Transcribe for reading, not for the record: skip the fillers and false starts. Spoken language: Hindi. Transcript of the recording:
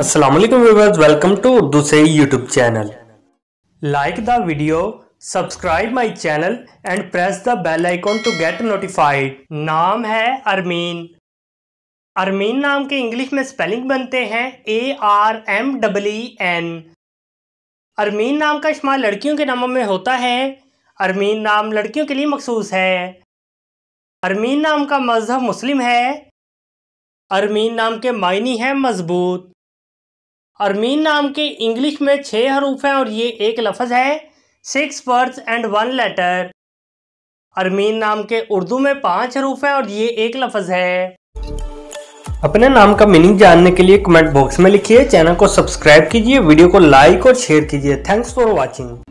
अस्सलाम वालेकुम व्यूअर्स, वेलकम टू उर्दूसी YouTube channel. Like the video, subscribe my channel and press the bell icon to get notified. नाम है आर्मीन। आर्मीन नाम के इंग्लिश में स्पेलिंग बनते हैं ARMEEN। आर्मीन नाम का इस्तेमाल लड़कियों के नामों में होता है। आर्मीन नाम लड़कियों के लिए मखसूस है। आर्मीन नाम का मजहब मुस्लिम है। आर्मीन नाम के मायने हैं मजबूत। आर्मीन नाम के इंग्लिश में 6 हरूफ हैं और ये एक लफ्ज़ है, 6 वर्ड्स एंड 1 लेटर। आर्मीन नाम के उर्दू में 5 हरूफ हैं और ये एक लफ्ज़ है। अपने नाम का मीनिंग जानने के लिए कमेंट बॉक्स में लिखिए। चैनल को सब्सक्राइब कीजिए, वीडियो को लाइक और शेयर कीजिए। Thanks for watching.